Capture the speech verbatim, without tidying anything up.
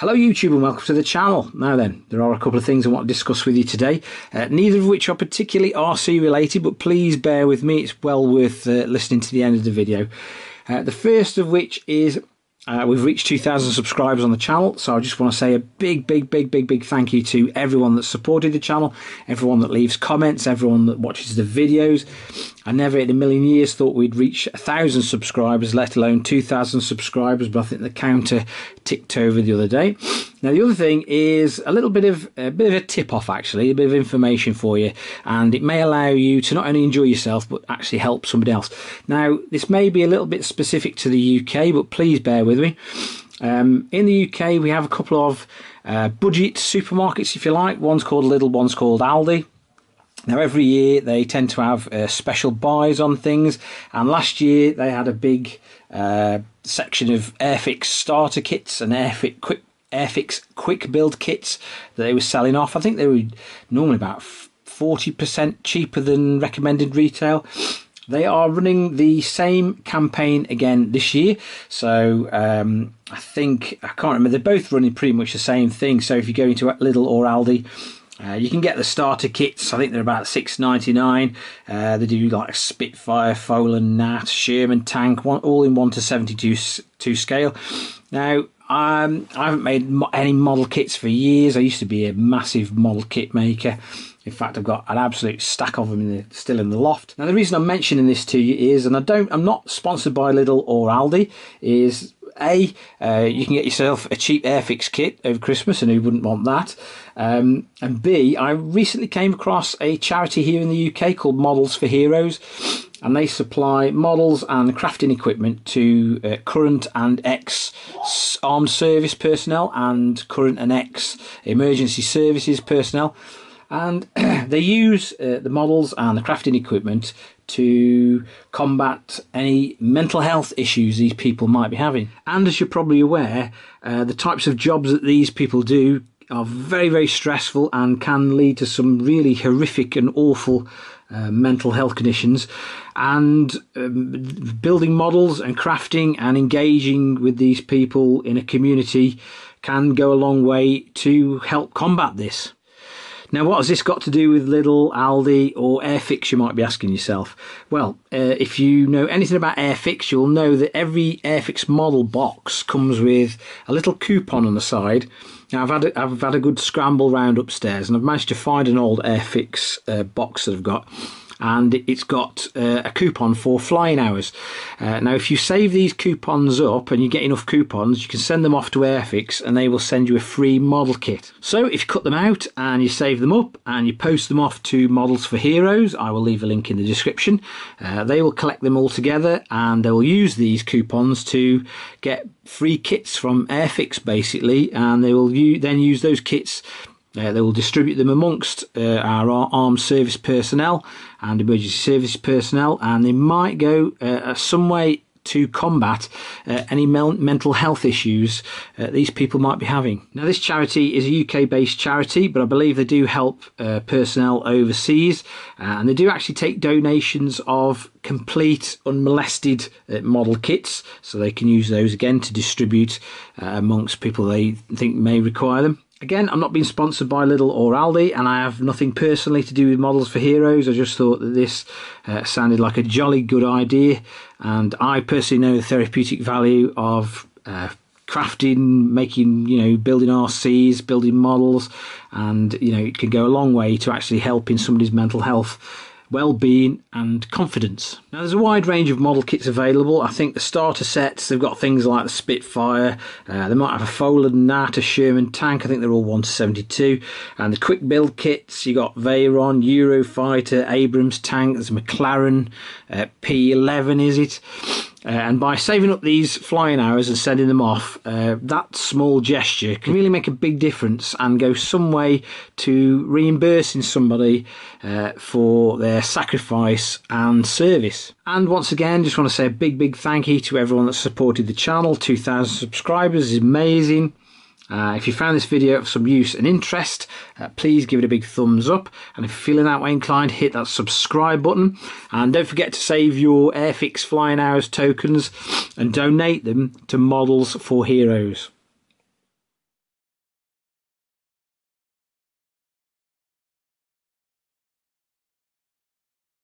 Hello YouTube and welcome to the channel. Now then, there are a couple of things I want to discuss with you today, uh, neither of which are particularly R C related, but please bear with me, it's well worth uh, listening to the end of the video. Uh, the first of which is uh, we've reached two thousand subscribers on the channel, so I just want to say a big, big, big, big, big thank you to everyone that supported the channel, everyone that leaves comments, everyone that watches the videos. I never in a million years thought we'd reach one thousand subscribers, let alone two thousand subscribers, but I think the counter ticked over the other day. Now the other thing is a little bit of a bit of a tip-off actually, a bit of information for you, and it may allow you to not only enjoy yourself but actually help somebody else. Now this may be a little bit specific to the U K, but please bear with me. Um, in the U K we have a couple of uh, budget supermarkets if you like, one's called Lidl, one's called Aldi. Now every year they tend to have uh, special buys on things, and last year they had a big uh, section of Airfix starter kits and Airfix quick, Airfix quick build kits that they were selling off. I think they were normally about forty percent cheaper than recommended retail. They are running the same campaign again this year, so um, I think, I can't remember, they're both running pretty much the same thing, so if you go into Lidl or Aldi, Uh, you can get the starter kits. I think they're about six ninety-nine. Uh, they do like a Spitfire, Folan, Nat, Sherman Tank, one, all in one to seventy-two scale. Now, um, I haven't made mo any model kits for years. I used to be a massive model kit maker. In fact, I've got an absolute stack of them in the, still in the loft. Now, the reason I'm mentioning this to you is, and I don't, I'm not sponsored by Lidl or Aldi, is A, uh, you can get yourself a cheap Airfix kit over Christmas, and who wouldn't want that? Um, and B, I recently came across a charity here in the U K called Models for Heroes, and they supply models and crafting equipment to uh, current and ex-armed service personnel and current and ex-emergency services personnel. And they use uh, the models and the crafting equipment to combat any mental health issues these people might be having. And as you're probably aware, uh, the types of jobs that these people do are very, very stressful and can lead to some really horrific and awful uh, mental health conditions. And um, building models and crafting and engaging with these people in a community can go a long way to help combat this. Now, what has this got to do with Lidl, Aldi or Airfix, you might be asking yourself? Well, uh, if you know anything about Airfix, you'll know that every Airfix model box comes with a little coupon on the side. Now, I've had a, I've had a good scramble round upstairs and I've managed to find an old Airfix uh, box that I've got. And it's got uh, a coupon for flying hours. Uh, now, if you save these coupons up and you get enough coupons, you can send them off to Airfix and they will send you a free model kit. So if you cut them out and you save them up and you post them off to Models for Heroes, I will leave a link in the description, uh, they will collect them all together and they will use these coupons to get free kits from Airfix basically, and they will then use those kits. Uh, they will distribute them amongst uh, our armed service personnel and emergency service personnel, and they might go uh, some way to combat uh, any mel mental health issues uh, these people might be having. Now this charity is a U K based charity, but I believe they do help uh, personnel overseas, uh, and they do actually take donations of complete unmolested uh, model kits, so they can use those again to distribute uh, amongst people they think may require them. Again, I'm not being sponsored by Lidl or Aldi, and I have nothing personally to do with Models for Heroes. I just thought that this uh, sounded like a jolly good idea, and I personally know the therapeutic value of uh, crafting, making, you know, building R Cs, building models, and, you know, it can go a long way to actually helping somebody's mental health, well-being and confidence. Now there's a wide range of model kits available. I think the starter sets, they've got things like the Spitfire, uh, they might have a Folan, Natter, Sherman Tank, I think they're all one to seventy-two, and the quick build kits, you got Veyron, Eurofighter, Abrams tank, there's McLaren, uh, P eleven is it? Uh, and by saving up these flying hours and sending them off, uh, that small gesture can really make a big difference and go some way to reimbursing somebody uh, for their sacrifice and service. And once again, just want to say a big, big thank you to everyone that supported the channel. two thousand subscribers is amazing. Uh, if you found this video of some use and interest, uh, please give it a big thumbs up, and if you're feeling that way inclined, hit that subscribe button, and don't forget to save your Airfix flying hours tokens and donate them to Models for Heroes.